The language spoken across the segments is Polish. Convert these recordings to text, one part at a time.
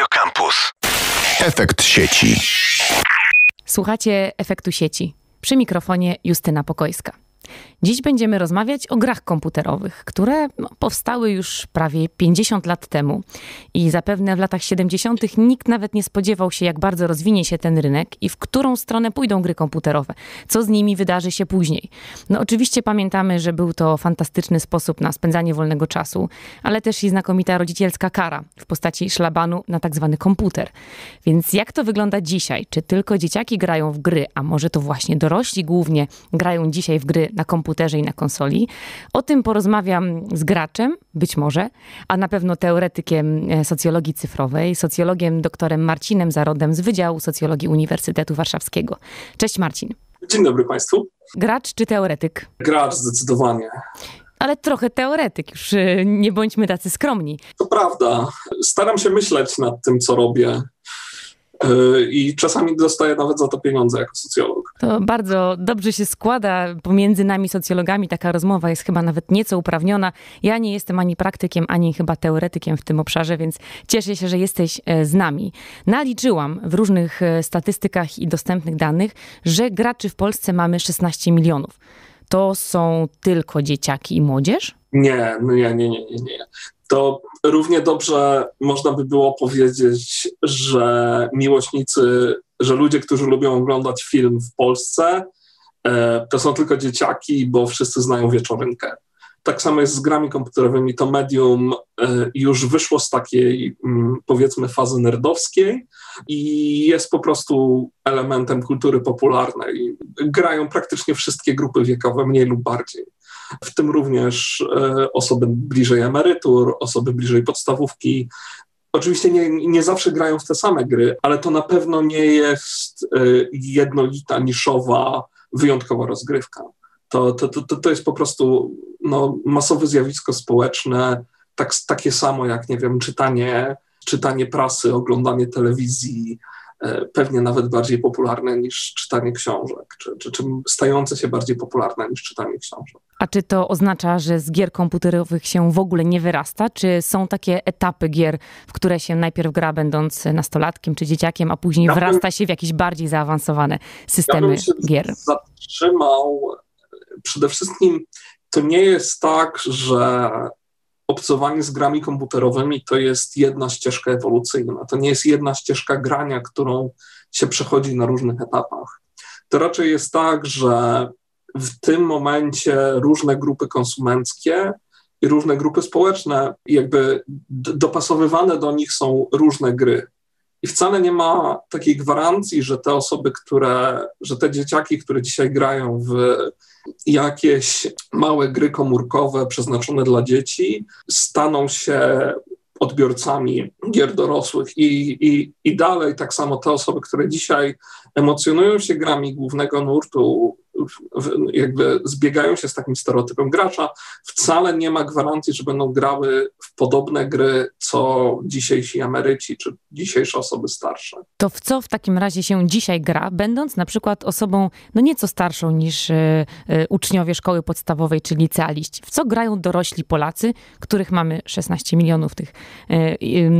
Radio Campus. Efekt sieci. Słuchacie Efektu sieci. Przy mikrofonie Justyna Pokojska. Dziś będziemy rozmawiać o grach komputerowych, które powstały już prawie 50 lat temu i zapewne w latach 70. nikt nawet nie spodziewał się, jak bardzo rozwinie się ten rynek i w którą stronę pójdą gry komputerowe, co z nimi wydarzy się później. No oczywiście pamiętamy, że był to fantastyczny sposób na spędzanie wolnego czasu, ale też i znakomita rodzicielska kara w postaci szlabanu na tak zwany komputer. Więc jak to wygląda dzisiaj? Czy tylko dzieciaki grają w gry, a może to właśnie dorośli głównie grają dzisiaj w gry na komputerze i na konsoli? O tym porozmawiam z graczem, być może, a na pewno teoretykiem socjologii cyfrowej, socjologiem doktorem Marcinem Zarodem z Wydziału Socjologii Uniwersytetu Warszawskiego. Cześć Marcin. Dzień dobry Państwu. Gracz czy teoretyk? Gracz zdecydowanie. Ale trochę teoretyk, już nie bądźmy tacy skromni. To prawda. Staram się myśleć nad tym, co robię. I czasami dostaję nawet za to pieniądze jako socjolog. To bardzo dobrze się składa. Pomiędzy nami socjologami taka rozmowa jest chyba nawet nieco uprawniona. Ja nie jestem ani praktykiem, ani chyba teoretykiem w tym obszarze, więc cieszę się, że jesteś z nami. Naliczyłam w różnych statystykach i dostępnych danych, że graczy w Polsce mamy 16 milionów. To są tylko dzieciaki i młodzież? Nie. To równie dobrze można by było powiedzieć, że miłośnicy, że ludzie, którzy lubią oglądać film w Polsce, to są tylko dzieciaki, bo wszyscy znają wieczorynkę. Tak samo jest z grami komputerowymi. To medium już wyszło z takiej, powiedzmy, fazy nerdowskiej i jest po prostu elementem kultury popularnej. Grają praktycznie wszystkie grupy wiekowe, mniej lub bardziej. W tym również osoby bliżej emerytur, osoby bliżej podstawówki. Oczywiście nie zawsze grają w te same gry, ale to na pewno nie jest jednolita, niszowa, wyjątkowa rozgrywka. To jest po prostu masowe zjawisko społeczne, takie samo jak, nie wiem, czytanie prasy, oglądanie telewizji, pewnie nawet bardziej popularne niż czytanie książek, czy stające się bardziej popularne niż czytanie książek. A czy to oznacza, że z gier komputerowych się w ogóle nie wyrasta? Czy są takie etapy gier, w które się najpierw gra będąc nastolatkiem czy dzieciakiem, a później wyrasta się w jakieś bardziej zaawansowane systemy gier? Ja bym się zatrzymał. Przede wszystkim to nie jest tak, że obcowanie z grami komputerowymi to jest jedna ścieżka ewolucyjna. To nie jest jedna ścieżka grania, którą się przechodzi na różnych etapach. To raczej jest tak, że w tym momencie różne grupy konsumenckie i różne grupy społeczne, jakby dopasowywane do nich są różne gry. I wcale nie ma takiej gwarancji, że te osoby, że te dzieciaki, które dzisiaj grają w jakieś małe gry komórkowe przeznaczone dla dzieci, staną się odbiorcami gier dorosłych. I dalej tak samo te osoby, które dzisiaj emocjonują się grami głównego nurtu, jakby zbiegają się z takim stereotypem gracza, wcale nie ma gwarancji, że będą grały w podobne gry, co dzisiejsi emeryci, czy dzisiejsze osoby starsze. To w co w takim razie się dzisiaj gra, będąc na przykład osobą nieco starszą niż uczniowie szkoły podstawowej, czy licealiści? W co grają dorośli Polacy, których mamy 16 milionów tych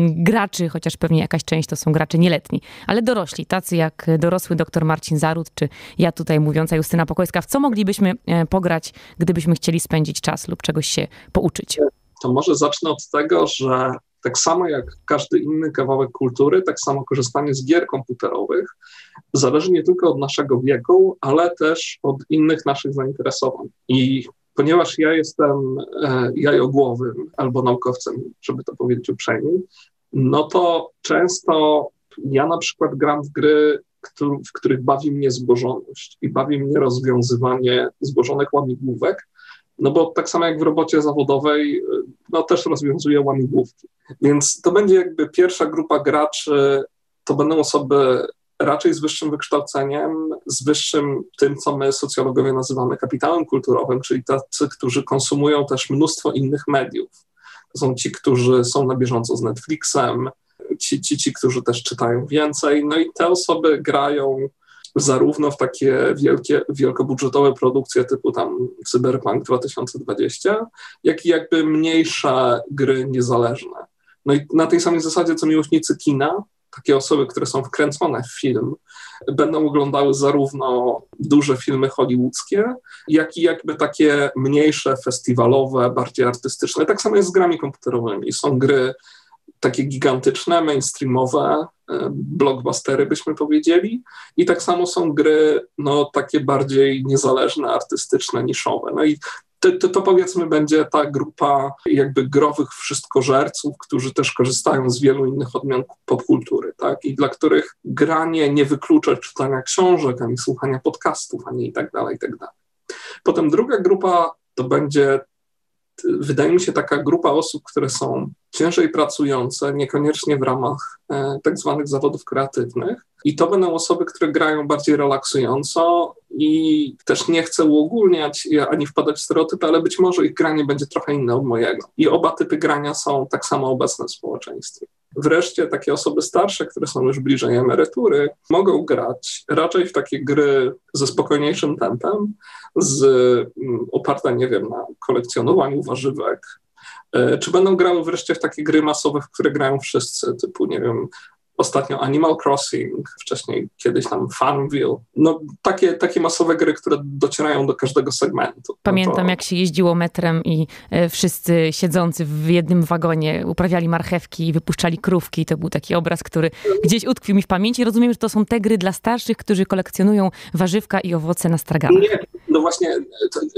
graczy, chociaż pewnie jakaś część to są gracze nieletni, ale dorośli, tacy jak dorosły doktor Marcin Zaród, czy ja tutaj mówiąca Justyna Pokojska, w co moglibyśmy pograć, gdybyśmy chcieli spędzić czas lub czegoś się pouczyć? To może zacznę od tego, że tak samo jak każdy inny kawałek kultury, tak samo korzystanie z gier komputerowych zależy nie tylko od naszego wieku, ale też od innych naszych zainteresowań. I ponieważ ja jestem jajogłowym albo naukowcem, żeby to powiedzieć uprzejmie, to często ja na przykład gram w gry, w których bawi mnie złożoność i bawi mnie rozwiązywanie złożonych łamigłówek, bo tak samo jak w robocie zawodowej, też rozwiązuję łamigłówki. Więc to będzie jakby pierwsza grupa graczy, to będą osoby raczej z wyższym wykształceniem, z wyższym tym, co my socjologowie nazywamy kapitałem kulturowym, czyli tacy, którzy konsumują też mnóstwo innych mediów. To są ci, którzy są na bieżąco z Netflixem, ci, którzy też czytają więcej. I te osoby grają zarówno w takie wielkobudżetowe produkcje typu tam Cyberpunk 2020, jak i jakby mniejsze gry niezależne. No i na tej samej zasadzie, co miłośnicy kina, takie osoby, które są wkręcone w film, będą oglądały zarówno duże filmy hollywoodzkie, jak i jakby takie mniejsze, festiwalowe, bardziej artystyczne. Tak samo jest z grami komputerowymi. Są gry takie gigantyczne, mainstreamowe, blockbustery byśmy powiedzieli i tak samo są gry no, takie bardziej niezależne, artystyczne, niszowe. No i to powiedzmy będzie ta grupa jakby growych wszystkożerców, którzy też korzystają z wielu innych odmian popkultury, tak? I dla których granie nie wyklucza czytania książek, ani słuchania podcastów, ani itd. Potem druga grupa to będzie, wydaje mi się, taka grupa osób, które są ciężej pracujące, niekoniecznie w ramach tak zwanych zawodów kreatywnych. I to będą osoby, które grają bardziej relaksująco i też nie chcę uogólniać ani wpadać w stereotypy, ale być może ich granie będzie trochę inne od mojego. I oba typy grania są tak samo obecne w społeczeństwie. Wreszcie takie osoby starsze, które są już bliżej emerytury, mogą grać raczej w takie gry ze spokojniejszym tempem, oparte, nie wiem, na kolekcjonowaniu warzywek. Czy będą grały wreszcie w takie gry masowe, w które grają wszyscy, typu, nie wiem, ostatnio Animal Crossing, wcześniej kiedyś tam Farmville. No takie masowe gry, które docierają do każdego segmentu. Pamiętam, jak się jeździło metrem i wszyscy siedzący w jednym wagonie uprawiali marchewki i wypuszczali krówki. To był taki obraz, który gdzieś utkwił mi w pamięci. Rozumiem, że to są te gry dla starszych, którzy kolekcjonują warzywka i owoce na straganach. Nie, no właśnie,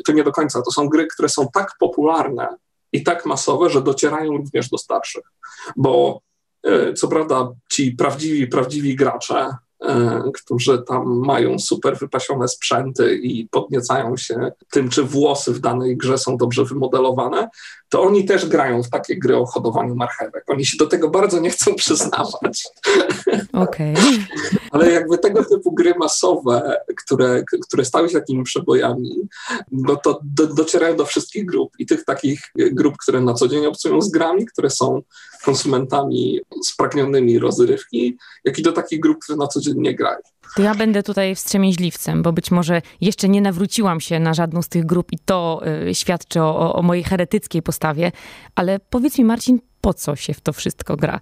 to nie do końca. To są gry, które są tak popularne i tak masowe, że docierają również do starszych, bo co prawda ci prawdziwi gracze, którzy tam mają super wypasione sprzęty i podniecają się tym, czy włosy w danej grze są dobrze wymodelowane, to oni też grają w takie gry o hodowaniu marchewek. Oni się do tego bardzo nie chcą przyznawać. Okay. Ale jakby tego typu gry masowe, które stały się takimi przebojami, no to docierają do wszystkich grup i tych takich grup, które na co dzień obcują z grami, które są konsumentami spragnionymi rozrywki, jak i do takich grup, które na co dzień nie grają. To ja będę tutaj wstrzemięźliwcem, bo być może jeszcze nie nawróciłam się na żadną z tych grup i to świadczy o mojej heretyckiej postawie, ale powiedz mi, Marcin, po co się w to wszystko gra?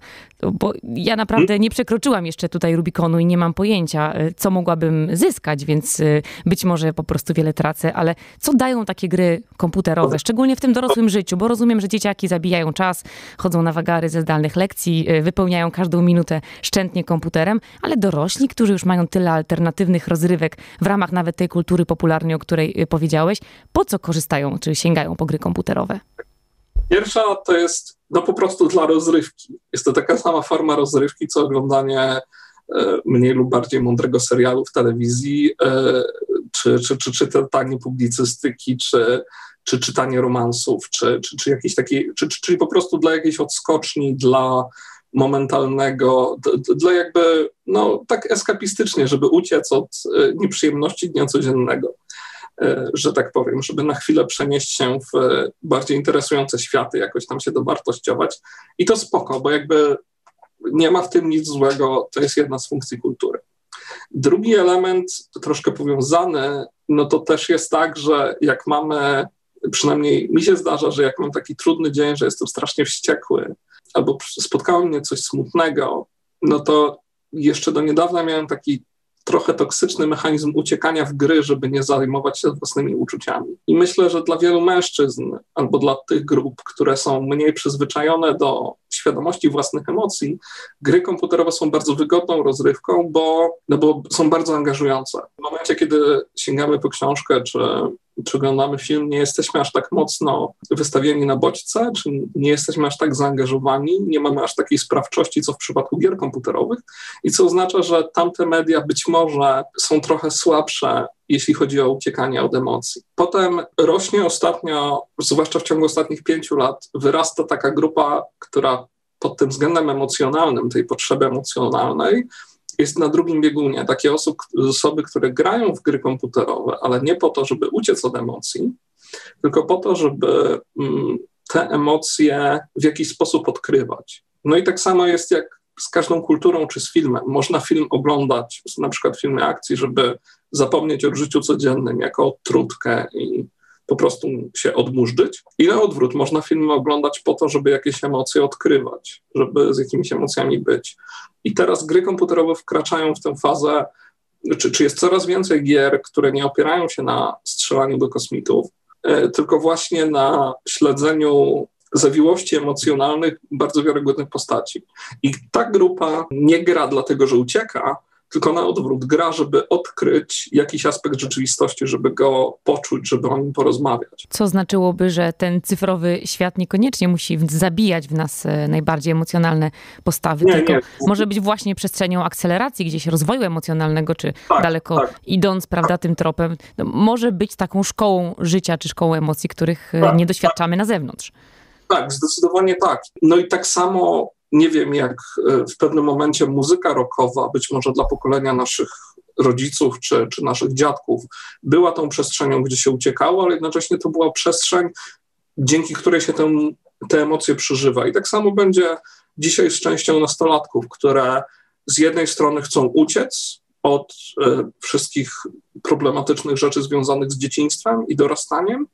Bo ja naprawdę nie przekroczyłam jeszcze tutaj Rubikonu i nie mam pojęcia, co mogłabym zyskać, więc być może po prostu wiele tracę, ale co dają takie gry komputerowe, szczególnie w tym dorosłym życiu, bo rozumiem, że dzieciaki zabijają czas, chodzą na wagary ze zdalnych lekcji, wypełniają każdą minutę szczętnie komputerem, ale dorośli, którzy już mają tyle alternatywnych rozrywek w ramach nawet tej kultury popularnej, o której powiedziałeś, po co korzystają czy sięgają po gry komputerowe? Pierwsza to jest no po prostu dla rozrywki. Jest to taka sama forma rozrywki, co oglądanie mniej lub bardziej mądrego serialu w telewizji, czy czytanie publicystyki, czy czytanie romansów, czy jakiejś takiej, czyli po prostu dla jakiejś odskoczni, dla momentalnego, dla jakby no tak eskapistycznie, żeby uciec od nieprzyjemności dnia codziennego, że tak powiem, żeby na chwilę przenieść się w bardziej interesujące światy, jakoś tam się dowartościować. I to spoko, bo jakby nie ma w tym nic złego, to jest jedna z funkcji kultury. Drugi element, troszkę powiązany, no to też jest tak, że jak mamy, przynajmniej mi się zdarza, że jak mam taki trudny dzień, że jestem strasznie wściekły, albo spotkało mnie coś smutnego, no to jeszcze do niedawna miałem taki trochę toksyczny mechanizm uciekania w gry, żeby nie zajmować się własnymi uczuciami. I myślę, że dla wielu mężczyzn, albo dla tych grup, które są mniej przyzwyczajone do świadomości własnych emocji, gry komputerowe są bardzo wygodną rozrywką, bo są bardzo angażujące. W momencie, kiedy sięgamy po książkę, czy oglądamy film, nie jesteśmy aż tak mocno wystawieni na bodźce, czy nie jesteśmy aż tak zaangażowani, nie mamy aż takiej sprawczości, co w przypadku gier komputerowych i co oznacza, że tamte media być może są trochę słabsze, jeśli chodzi o uciekanie od emocji. Potem rośnie ostatnio, zwłaszcza w ciągu ostatnich 5 lat, wyrasta taka grupa, która pod tym względem emocjonalnym, tej potrzeby emocjonalnej, jest na drugim biegunie. Takie osoby, które grają w gry komputerowe, ale nie po to, żeby uciec od emocji, tylko po to, żeby te emocje w jakiś sposób odkrywać. No i tak samo jest jak z każdą kulturą czy z filmem. Można film oglądać, na przykład filmy akcji, żeby zapomnieć o życiu codziennym jako o trutkę i po prostu się odmurzyć. I na odwrót, można filmy oglądać po to, żeby jakieś emocje odkrywać, żeby z jakimiś emocjami być. I teraz gry komputerowe wkraczają w tę fazę, czy jest coraz więcej gier, które nie opierają się na strzelaniu do kosmitów, tylko właśnie na śledzeniu zawiłości emocjonalnych bardzo wiarygodnych postaci. I ta grupa nie gra dlatego, że ucieka, tylko na odwrót gra, żeby odkryć jakiś aspekt rzeczywistości, żeby go poczuć, żeby o nim porozmawiać. Co znaczyłoby, że ten cyfrowy świat niekoniecznie musi zabijać w nas najbardziej emocjonalne postawy, tylko może być właśnie przestrzenią akceleracji, gdzieś rozwoju emocjonalnego, czy idąc, prawda, tym tropem. No, może być taką szkołą życia, czy szkołą emocji, których nie doświadczamy na zewnątrz. Tak, zdecydowanie tak. No i tak samo, nie wiem, jak w pewnym momencie muzyka rockowa, być może dla pokolenia naszych rodziców czy naszych dziadków, była tą przestrzenią, gdzie się uciekało, ale jednocześnie to była przestrzeń, dzięki której się te emocje przeżywa. I tak samo będzie dzisiaj z częścią nastolatków, które z jednej strony chcą uciec od wszystkich problematycznych rzeczy związanych z dzieciństwem i dorastaniem,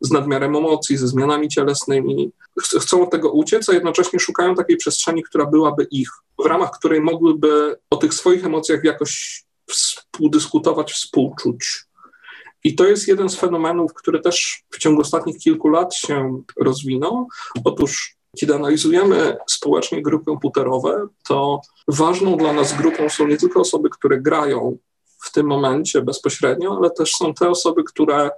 z nadmiarem emocji, ze zmianami cielesnymi. Chcą od tego uciec, a jednocześnie szukają takiej przestrzeni, która byłaby ich, w ramach której mogłyby o tych swoich emocjach jakoś współdyskutować, współczuć. I to jest jeden z fenomenów, który też w ciągu ostatnich kilku lat się rozwinął. Otóż, kiedy analizujemy społecznie gry komputerowe, to ważną dla nas grupą są nie tylko osoby, które grają w tym momencie bezpośrednio, ale też są te osoby, które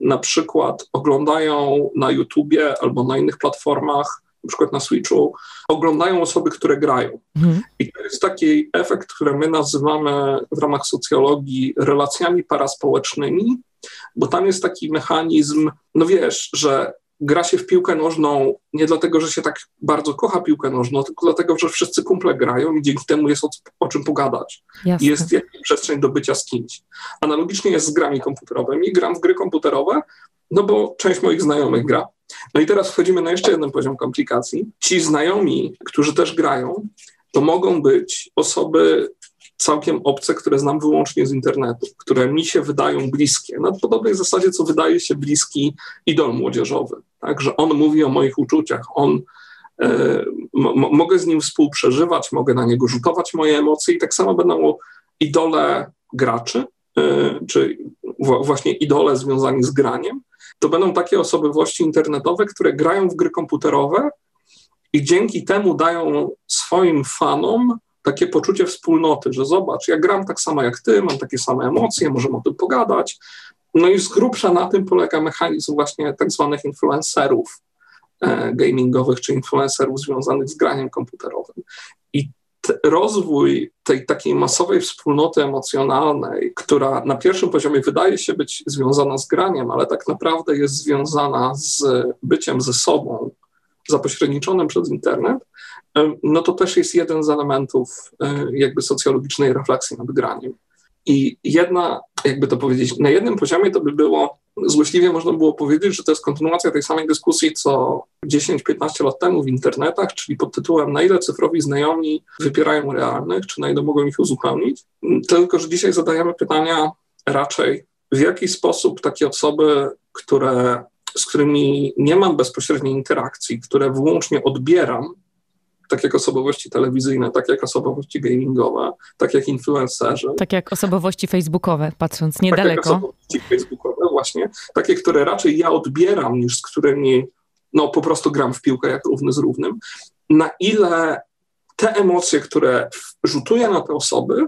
na przykład oglądają na YouTubie albo na innych platformach, na przykład na Switchu, oglądają osoby, które grają. I to jest taki efekt, który my nazywamy w ramach socjologii relacjami paraspołecznymi, bo tam jest taki mechanizm, no wiesz, że gra się w piłkę nożną nie dlatego, że się tak bardzo kocha piłkę nożną, tylko dlatego, że wszyscy kumple grają i dzięki temu jest o czym pogadać. Jasne. Jest jakaś przestrzeń do bycia z kimś. Analogicznie jest z grami komputerowymi. Gram w gry komputerowe, no bo część moich znajomych gra. No i teraz wchodzimy na jeszcze jeden poziom komplikacji. Ci znajomi, którzy też grają, to mogą być osoby całkiem obce, które znam wyłącznie z internetu, które mi się wydają bliskie, na podobnej zasadzie, co wydaje się bliski idol młodzieżowy. Tak, że on mówi o moich uczuciach, mogę z nim współprzeżywać, mogę na niego rzutować moje emocje i tak samo będą idole graczy, czy właśnie idole związani z graniem. To będą takie osobowości internetowe, które grają w gry komputerowe i dzięki temu dają swoim fanom takie poczucie wspólnoty, że zobacz, ja gram tak samo jak ty, mam takie same emocje, możemy o tym pogadać. No i z grubsza na tym polega mechanizm właśnie tak zwanych influencerów gamingowych, czy influencerów związanych z graniem komputerowym. I rozwój tej takiej masowej wspólnoty emocjonalnej, która na pierwszym poziomie wydaje się być związana z graniem, ale tak naprawdę jest związana z byciem ze sobą, zapośredniczonym przez internet, no to też jest jeden z elementów jakby socjologicznej refleksji nad graniem. I jedna, jakby to powiedzieć, na jednym poziomie to by było, złośliwie można było powiedzieć, że to jest kontynuacja tej samej dyskusji, co 10-15 lat temu w internetach, czyli pod tytułem na ile cyfrowi znajomi wypierają realnych, czy na ile mogą ich uzupełnić. Tylko że dzisiaj zadajemy pytania raczej, w jaki sposób takie osoby, z którymi nie mam bezpośredniej interakcji, które wyłącznie odbieram, tak jak osobowości telewizyjne, tak jak osobowości gamingowe, tak jak influencerzy. Tak jak osobowości facebookowe, patrząc niedaleko. Tak jak osobowości facebookowe, właśnie. Takie, które raczej ja odbieram, niż z którymi no, po prostu gram w piłkę jak równy z równym. Na ile te emocje, które rzutuję na te osoby,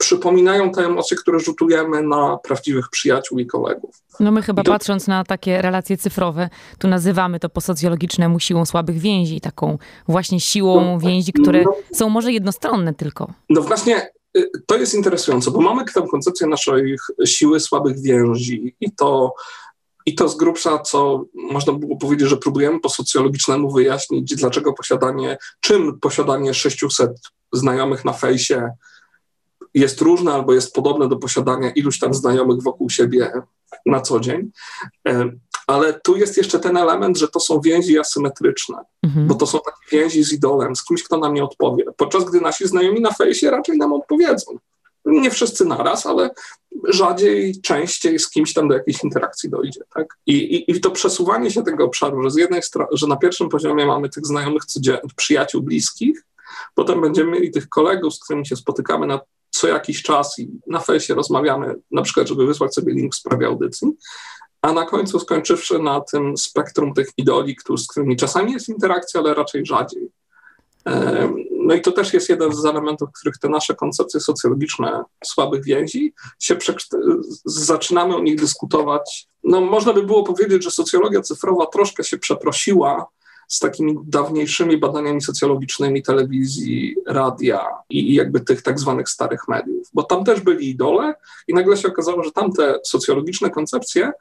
przypominają te emocje, które rzutujemy na prawdziwych przyjaciół i kolegów. No my chyba patrząc na takie relacje cyfrowe, tu nazywamy to po socjologicznemu siłą słabych więzi, taką właśnie siłą więzi, które są może jednostronne tylko. No właśnie to jest interesujące, bo mamy tę koncepcję naszej siły słabych więzi i to z grubsza, co można było powiedzieć, że próbujemy po socjologicznemu wyjaśnić, dlaczego czym posiadanie 600 znajomych na fejsie jest różne albo jest podobne do posiadania iluś tam znajomych wokół siebie na co dzień. Ale tu jest jeszcze ten element, że to są więzi asymetryczne, bo to są takie więzi z idolem, z kimś, kto nam nie odpowie. Podczas gdy nasi znajomi na fejsie raczej nam odpowiedzą. Nie wszyscy naraz, ale rzadziej, częściej z kimś tam do jakiejś interakcji dojdzie, tak? I to przesuwanie się tego obszaru, że z jednej strony, że na pierwszym poziomie mamy tych znajomych, przyjaciół, bliskich, potem będziemy mieli tych kolegów, z którymi się spotykamy na co jakiś czas i na fejsie rozmawiamy, na przykład, żeby wysłać sobie link w sprawie audycji, a na końcu skończywszy na tym spektrum tych idoli, z którymi czasami jest interakcja, ale raczej rzadziej. No i to też jest jeden z elementów, w których te nasze koncepcje socjologiczne słabych więzi, zaczynamy o nich dyskutować. No można by było powiedzieć, że socjologia cyfrowa troszkę się przeprosiła z takimi dawniejszymi badaniami socjologicznymi telewizji, radia i jakby tych tak zwanych starych mediów, bo tam też byli idole i nagle się okazało, że tamte socjologiczne koncepcje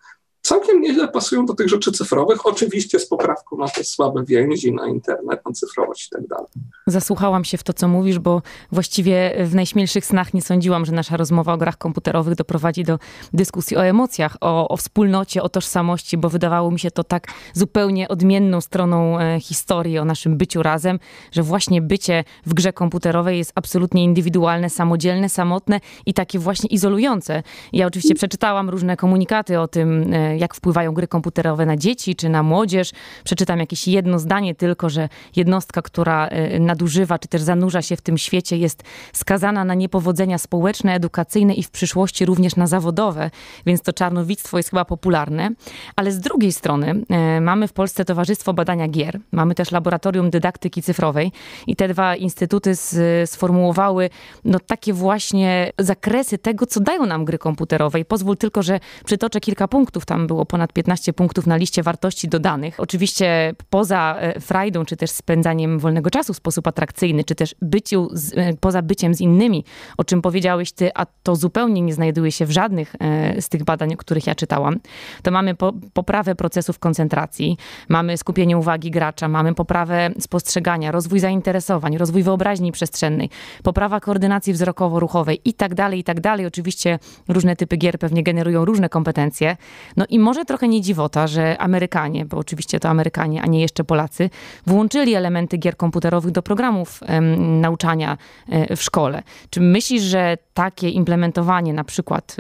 całkiem nieźle pasują do tych rzeczy cyfrowych, oczywiście z poprawką na te słabe więzi, na internet, na cyfrowość i tak dalej. Zasłuchałam się w to, co mówisz, bo właściwie w najśmielszych snach nie sądziłam, że nasza rozmowa o grach komputerowych doprowadzi do dyskusji o emocjach, o wspólnocie, o tożsamości, bo wydawało mi się to tak zupełnie odmienną stroną historii o naszym byciu razem, że właśnie bycie w grze komputerowej jest absolutnie indywidualne, samodzielne, samotne i takie właśnie izolujące. Ja oczywiście przeczytałam różne komunikaty o tym, jak wpływają gry komputerowe na dzieci czy na młodzież. Przeczytam jakieś jedno zdanie tylko, że jednostka, która nadużywa czy też zanurza się w tym świecie, jest skazana na niepowodzenia społeczne, edukacyjne i w przyszłości również na zawodowe, więc to czarnowictwo jest chyba popularne. Ale z drugiej strony mamy w Polsce Towarzystwo Badania Gier, mamy też Laboratorium Dydaktyki Cyfrowej i te dwa instytuty sformułowały takie właśnie zakresy tego, co dają nam gry komputerowe. I pozwól tylko, że przytoczę kilka punktów. Tam było ponad 15 punktów na liście wartości dodanych. Oczywiście poza frajdą, czy też spędzaniem wolnego czasu w sposób atrakcyjny, czy też poza byciem z innymi, o czym powiedziałeś ty, a to zupełnie nie znajduje się w żadnych z tych badań, o których ja czytałam, to mamy poprawę procesów koncentracji, mamy skupienie uwagi gracza, mamy poprawę spostrzegania, rozwój zainteresowań, rozwój wyobraźni przestrzennej, poprawa koordynacji wzrokowo-ruchowej i tak dalej, i tak dalej. Oczywiście różne typy gier pewnie generują różne kompetencje. No i może trochę nie dziwota, że Amerykanie, bo oczywiście to Amerykanie, a nie jeszcze Polacy, włączyli elementy gier komputerowych do programów nauczania w szkole. Czy myślisz, że takie implementowanie na przykład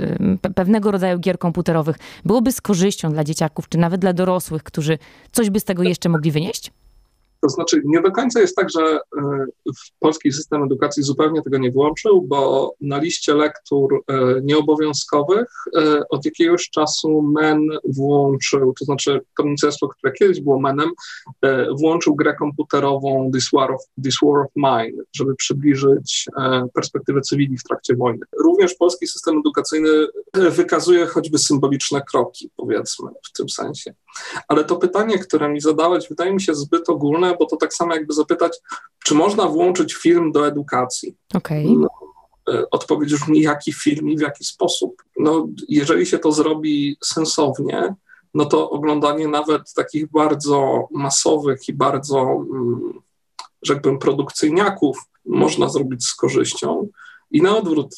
pewnego rodzaju gier komputerowych byłoby z korzyścią dla dzieciaków, czy nawet dla dorosłych, którzy coś by z tego jeszcze mogli wynieść? To znaczy nie do końca jest tak, że polski system edukacji zupełnie tego nie włączył, bo na liście lektur nieobowiązkowych od jakiegoś czasu MEN włączył, to znaczy to ministerstwo, które kiedyś było MEN-em, włączył grę komputerową This War of Mine, żeby przybliżyć perspektywę cywili w trakcie wojny. Również polski system edukacyjny wykazuje choćby symboliczne kroki, powiedzmy, w tym sensie. Ale to pytanie, które mi zadałeś, wydaje mi się zbyt ogólne, bo to tak samo jakby zapytać, czy można włączyć film do edukacji. Okay. No, odpowiedź już mi, jaki film i w jaki sposób. No, jeżeli się to zrobi sensownie, no to oglądanie nawet takich bardzo masowych i bardzo, rzekłbym, produkcyjniaków można zrobić z korzyścią. I na odwrót,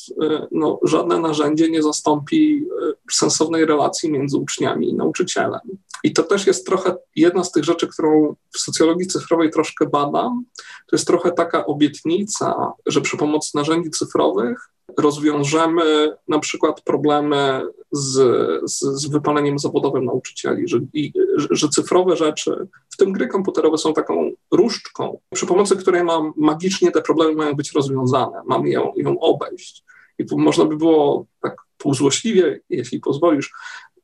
no, żadne narzędzie nie zastąpi sensownej relacji między uczniami i nauczycielem. I to też jest trochę jedna z tych rzeczy, którą w socjologii cyfrowej troszkę badam. To jest trochę taka obietnica, że przy pomocy narzędzi cyfrowych rozwiążemy na przykład problemy z wypaleniem zawodowym nauczycieli, że cyfrowe rzeczy, w tym gry komputerowe, są taką różdżką, przy pomocy której magicznie te problemy mają być rozwiązane, mamy ją obejść. I można by było tak półzłośliwie, jeśli pozwolisz,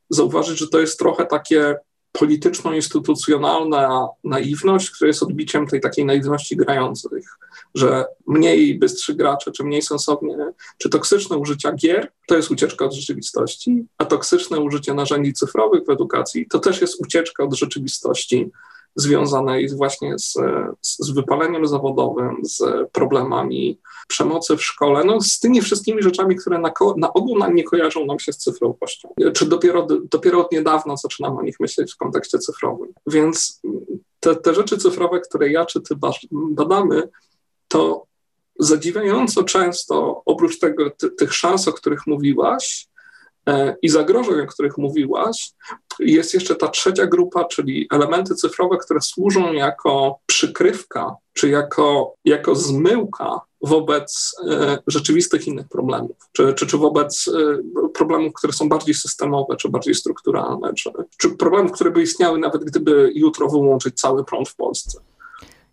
zauważyć, że to jest trochę takie polityczno-instytucjonalna naiwność, która jest odbiciem tej takiej naiwności grających, że mniej bystrzy gracze, czy mniej sensownie, czy toksyczne użycia gier, to jest ucieczka od rzeczywistości, a toksyczne użycie narzędzi cyfrowych w edukacji, to też jest ucieczka od rzeczywistości związanej właśnie z wypaleniem zawodowym, z problemami przemocy w szkole, no z tymi wszystkimi rzeczami, które na ogół nie kojarzą nam się z cyfrowością. Czy dopiero od niedawna zaczynamy o nich myśleć w kontekście cyfrowym. Więc te rzeczy cyfrowe, które ja czy ty badamy, to zadziwiająco często, oprócz tych szans, o których mówiłaś, i zagrożeń, o których mówiłaś, jest jeszcze ta trzecia grupa, czyli elementy cyfrowe, które służą jako przykrywka, czy jako zmyłka wobec rzeczywistych innych problemów, czy wobec problemów, które są bardziej systemowe, czy bardziej strukturalne, czy problemów, które by istniały nawet gdyby jutro wyłączyć cały prąd w Polsce.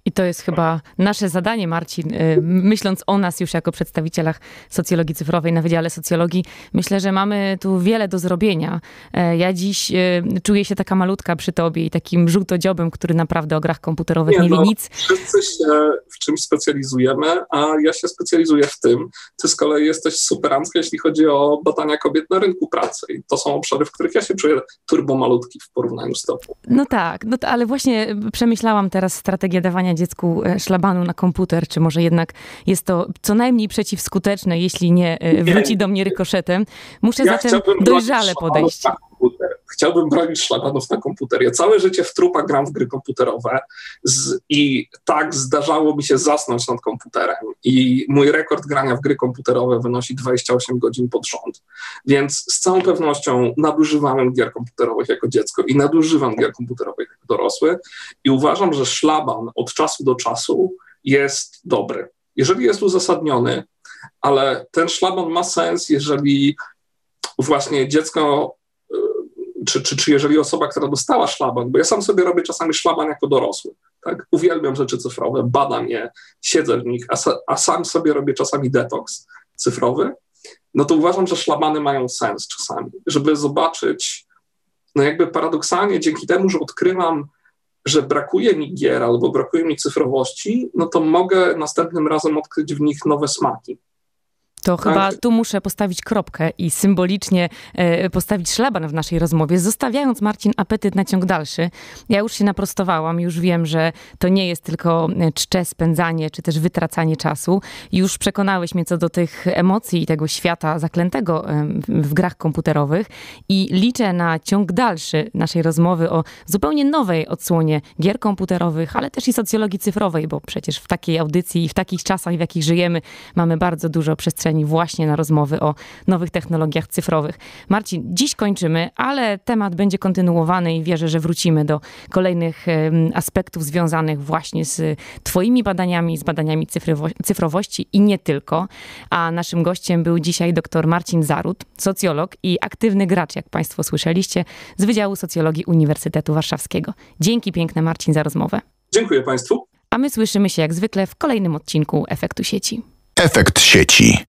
I to jest chyba nasze zadanie, Marcin, myśląc o nas już jako przedstawicielach socjologii cyfrowej na Wydziale Socjologii. Myślę, że mamy tu wiele do zrobienia. Ja dziś czuję się taka malutka przy tobie i takim żółtodziobem, który naprawdę o grach komputerowych nie wie nic. Wszyscy się w czymś specjalizujemy, a ja się specjalizuję w tym. Ty z kolei jesteś superancka, jeśli chodzi o badania kobiet na rynku pracy. I to są obszary, w których ja się czuję turbomalutki w porównaniu z tobą. No tak, ale właśnie przemyślałam teraz strategię dawania dziecku szlabanu na komputer, czy może jednak jest to co najmniej przeciwskuteczne, jeśli nie wróci do mnie rykoszetem. Muszę zatem dojrzale podejść. Chciałbym bronić szlabanów na komputer. Ja całe życie w trupa gram w gry komputerowe i tak zdarzało mi się zasnąć nad komputerem. I mój rekord grania w gry komputerowe wynosi 28 godzin pod rząd. Więc z całą pewnością nadużywałem gier komputerowych jako dziecko i nadużywam gier komputerowych jako dorosły. I uważam, że szlaban od czasu do czasu jest dobry. Jeżeli jest uzasadniony, ale ten szlaban ma sens, jeżeli właśnie dziecko... Czy jeżeli osoba, która dostała szlaban, bo ja sam sobie robię czasami szlaban jako dorosły, tak? Uwielbiam rzeczy cyfrowe, badam je, siedzę w nich, a sam sobie robię czasami detoks cyfrowy, no to uważam, że szlabany mają sens czasami, żeby zobaczyć, no jakby paradoksalnie dzięki temu, że odkrywam, że brakuje mi gier albo brakuje mi cyfrowości, no to mogę następnym razem odkryć w nich nowe smaki. To chyba tu muszę postawić kropkę i symbolicznie postawić szlaban w naszej rozmowie, zostawiając, Marcin, apetyt na ciąg dalszy. Ja już się naprostowałam, już wiem, że to nie jest tylko czcze spędzanie, czy też wytracanie czasu. Już przekonałeś mnie co do tych emocji i tego świata zaklętego w grach komputerowych i liczę na ciąg dalszy naszej rozmowy o zupełnie nowej odsłonie gier komputerowych, ale też i socjologii cyfrowej, bo przecież w takiej audycji i w takich czasach, w jakich żyjemy, mamy bardzo dużo przestrzeni właśnie na rozmowy o nowych technologiach cyfrowych. Marcin, dziś kończymy, ale temat będzie kontynuowany i wierzę, że wrócimy do kolejnych aspektów związanych właśnie z twoimi badaniami, z badaniami cyfrowości i nie tylko. A naszym gościem był dzisiaj dr Marcin Zaród, socjolog i aktywny gracz, jak państwo słyszeliście, z Wydziału Socjologii Uniwersytetu Warszawskiego. Dzięki piękne, Marcin, za rozmowę. Dziękuję państwu. A my słyszymy się jak zwykle w kolejnym odcinku Efektu Sieci. Efekt Sieci.